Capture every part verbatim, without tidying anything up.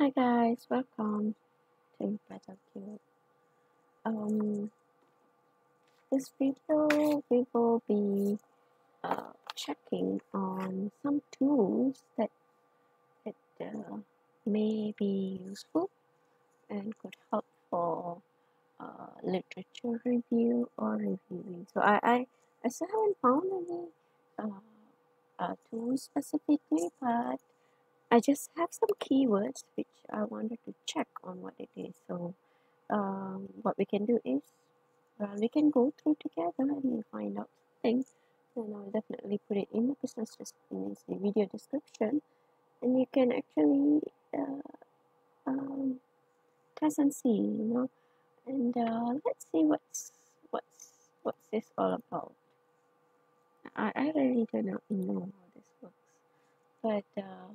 Hi guys, welcome to Petal Cube. Um, this video we will be uh, checking on some tools that that uh, may be useful and could help for uh, literature review or reviewing. So I I, I still haven't found any uh, uh, tools specifically, but I just have some keywords which I wanted to check on what it is. So um, what we can do is, well, we can go through together and we'll find out things, and I'll definitely put it in the business in the video description, and you can actually uh, um, test and see, you know. And uh, let's see what's what's what's this all about. I, I really do not know how this works, but uh,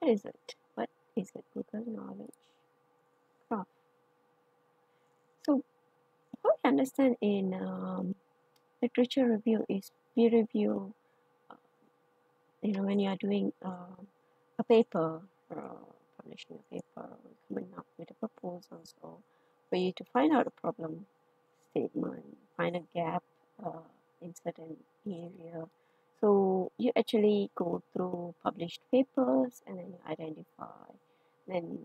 what is it? What is it? Google Knowledge Graph. So, what we understand in um, literature review is peer review. Uh, you know, when you are doing uh, a paper, or publishing a paper, or coming up with a proposal, so for you to find out a problem statement, find a gap uh, in certain area. So you actually go through published papers and then you identify, then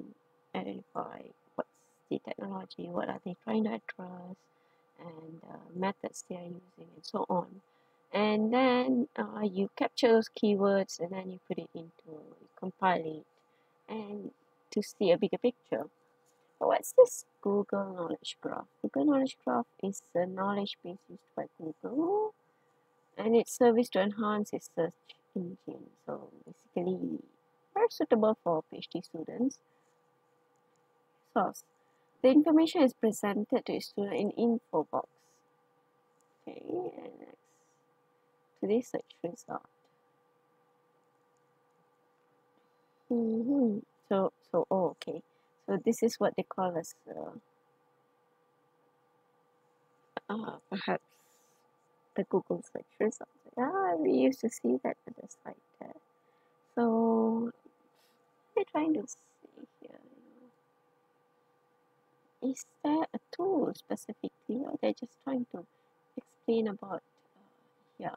identify what's the technology, what are they trying to address, and uh, methods they are using, and so on. And then uh, you capture those keywords and then you put it into, compile it, and to see a bigger picture. So what's this Google Knowledge Graph? Google Knowledge Graph is a knowledge base used by Google, and its service to enhance its search engine. So basically, very suitable for PhD students. Source: the information is presented to a student in info box. Okay, and next to the search result. Mm-hmm. So so oh, okay. So this is what they call as uh, uh, perhaps the Google search results. Yeah, we used to see that at the site there. So we're trying to see here. Is there a tool specifically, or they're just trying to explain about uh, here?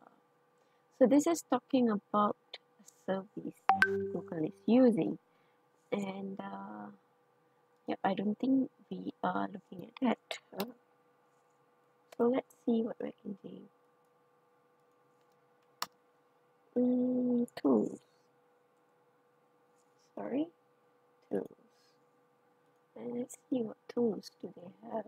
So this is talking about a service Google is using, and uh, yeah, I don't think we are looking at that. Huh? So let's see what we can do. Mm, tools. Sorry, tools. And let's see what tools do they have.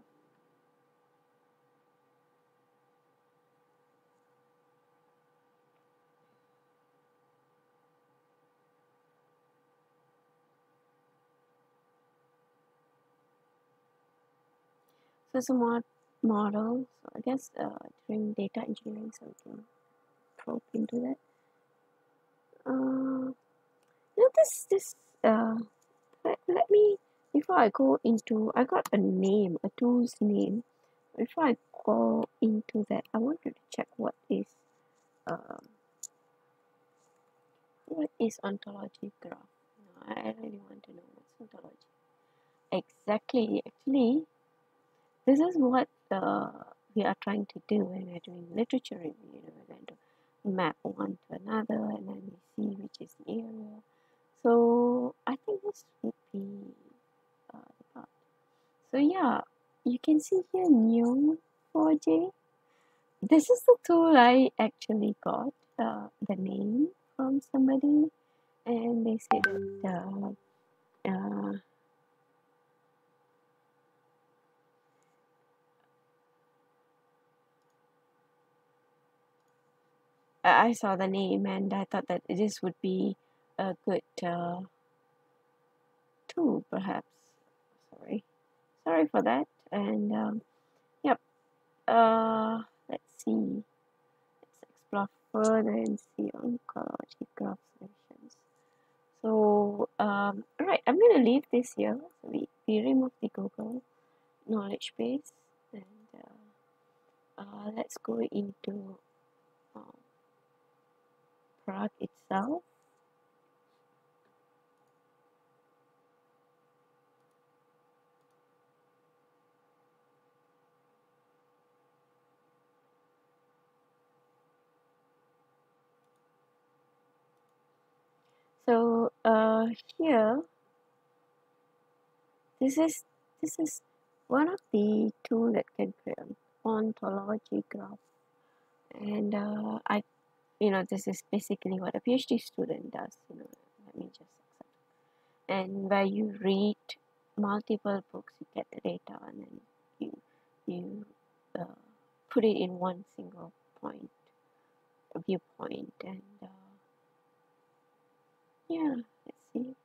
So some more models. So I guess uh, during data engineering, so we can probe into that. Uh, you know, this, this, uh, let, let me, before I go into, I got a name, a tool's name. Before I go into that, I wanted to check what is, uh, what is ontology graph. No, I really want to know what's ontology. Exactly, actually, this is what uh, we are trying to do when we're doing literature review. You know, we're going to map one to another, and then we see which is the area. So I think this would be uh, the part. So yeah, you can see here Neo four J. This is the tool I actually got uh, the name from somebody, and they said that uh, uh, I saw the name and I thought that this would be a good uh, tool, perhaps. Sorry, sorry for that. And um, yep, uh, let's see. Let's explore further and see ontology graph solutions. So, um, right, I'm gonna leave this here. So we we remove the Google knowledge base, and uh, uh, let's go into. Um, Product itself, So uh, here, this is this is one of the tool that can create ontology graph, and uh, I, you know, this is basically what a PhD student does. You know, let me just accept. And where you read multiple books, you get the data, and then you you uh, put it in one single point, a viewpoint, and. Uh, Yeah, let's see.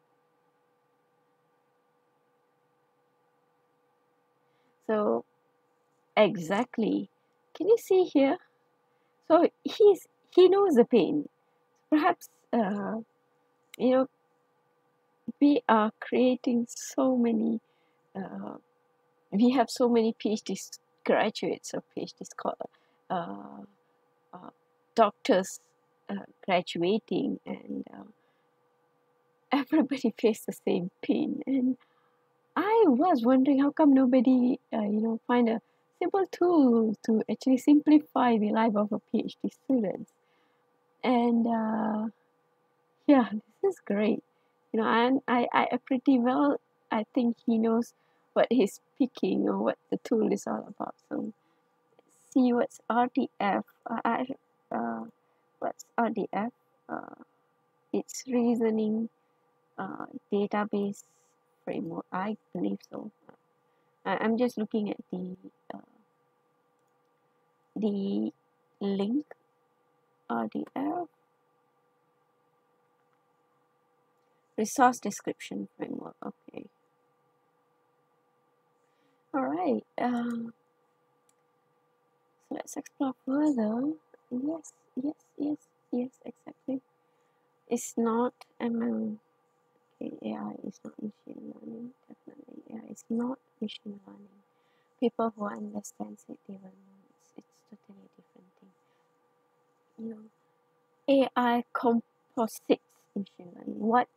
So, exactly. Can you see here? So he's he knows the pain. Perhaps uh, you know, we are creating so many. Uh, we have so many PhD graduates or PhD scholar, uh, uh, doctors uh, graduating and. Uh, Everybody faced the same pain, and I was wondering how come nobody, uh, you know, find a simple tool to actually simplify the life of a PhD student. And uh, yeah, this is great, you know. And I, I, I pretty well, I think he knows what he's picking or what the tool is all about. So, let's see what's R D F. Uh, I, uh, what's R D F? Uh, it's reasoning. Uh, database framework, I believe so. I, I'm just looking at the uh, the link R D F resource description framework. Okay, all right. Uh, so let's explore further. Yes, yes, yes, yes, exactly. It's not M L. A I is not machine learning, definitely. A I is not machine learning. People who understand it, they will know it's, it's totally different thing. You know, A I composites machine learning. What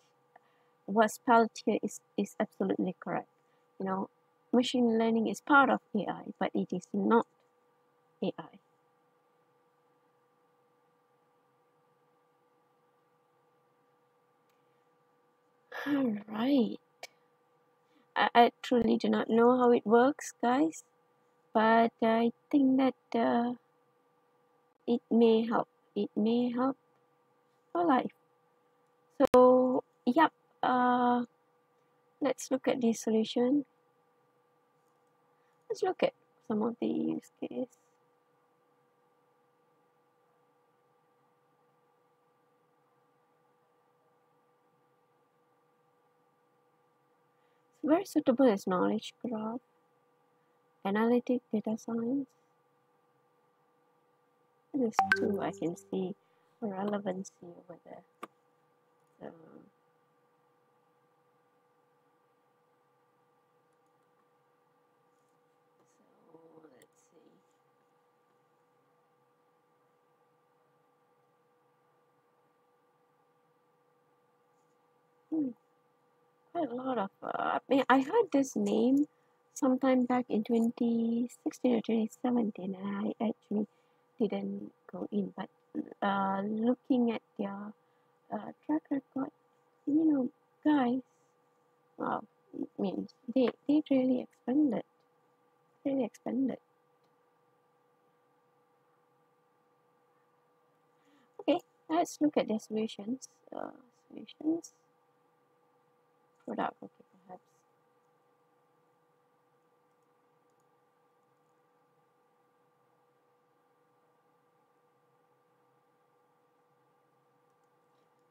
was spelled here is, is absolutely correct. You know, machine learning is part of A I, but it is not A I. All right. I, I truly do not know how it works, guys, but I think that uh, it may help. It may help for life. So, yep. Uh, let's look at the solution. Let's look at some of the use cases. Very suitable is knowledge graph, analytic data science. There's two I can see relevancy over there. So, so let's see. Hmm. A lot of uh, I mean, I heard this name sometime back in twenty sixteen or twenty seventeen, and I actually didn't go in. But uh, looking at their uh, track record, you know, guys, wow, I mean, they they really expanded, really expanded. Okay, let's look at their solutions. Uh, solutions. Product, okay, perhaps.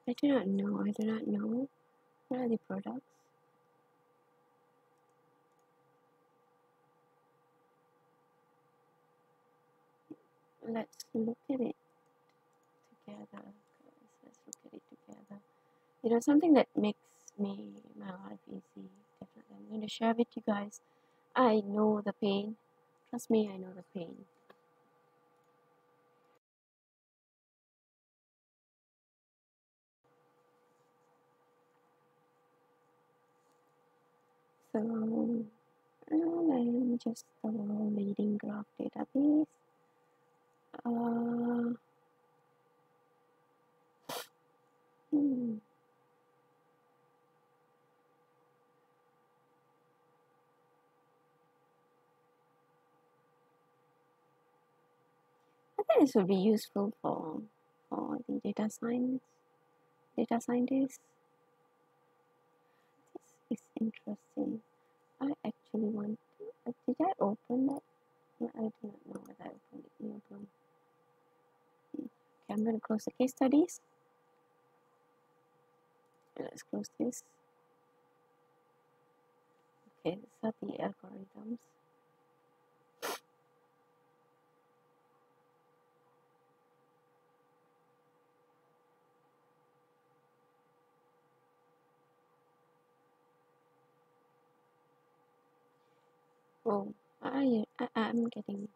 I do not know, I do not know. What are the products? Let's look at it together, guys. Let's look at it together. You know, something that makes me my life easy. Definitely, I'm going to share with you guys. I know the pain. Trust me, I know the pain. So, I'm just the world leading graph database. Uh, hmm. think this would be useful for, for the data science, data scientists. This is interesting. I actually want to, did I open that? No, I do not know whether I opened it. Open. Okay, I'm going to close the case studies. Let's close this. Okay, these are the algorithms. Oh, I, I, I'm getting,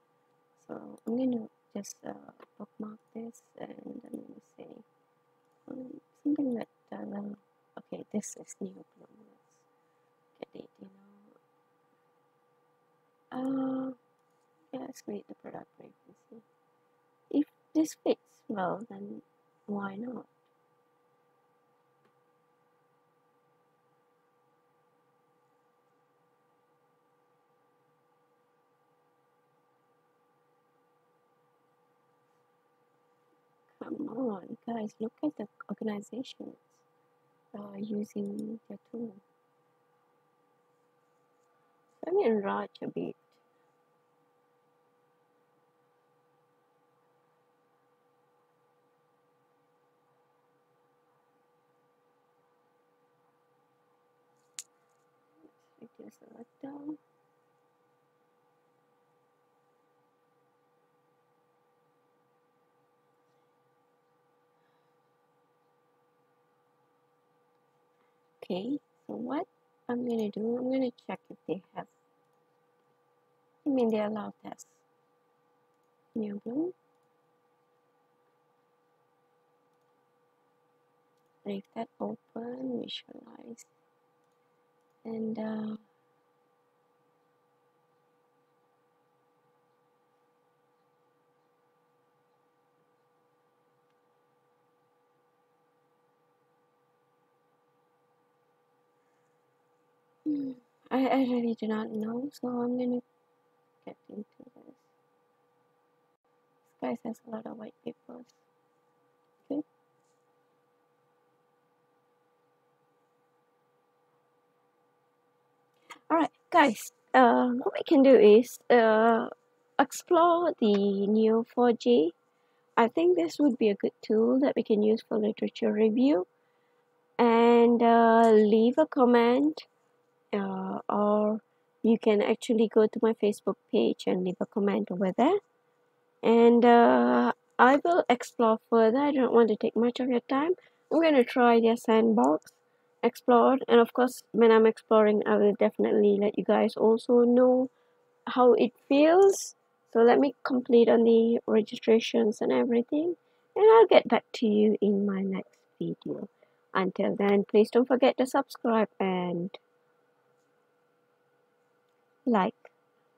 so I'm going to just uh, bookmark this, and I'm going to say um, something that, uh, well, okay, this is new. Let's get it, you know. Uh, yeah, let's create the product reference. If this fits well, then why not? Come on, guys, look at the organizations uh, using the tool. Let me enlarge a bit. Let's reduce that down. Okay, so what I'm going to do, I'm going to check if they have, I mean they allow tests. New blue. Make that open, visualize. And uh, I, I really do not know, so I'm gonna get into this. This guy has a lot of white papers. Okay. Alright, guys, uh, what we can do is uh, explore the Neo four J. I think this would be a good tool that we can use for literature review. And uh, leave a comment. Uh, or you can actually go to my Facebook page and leave a comment over there, and uh, I will explore further. I don't want to take much of your time. I'm going to try their sandbox, explore, and of course when I'm exploring I will definitely let you guys also know how it feels. So let me complete on the registrations and everything, and I'll get back to you in my next video. Until then, please don't forget to subscribe and like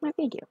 my video.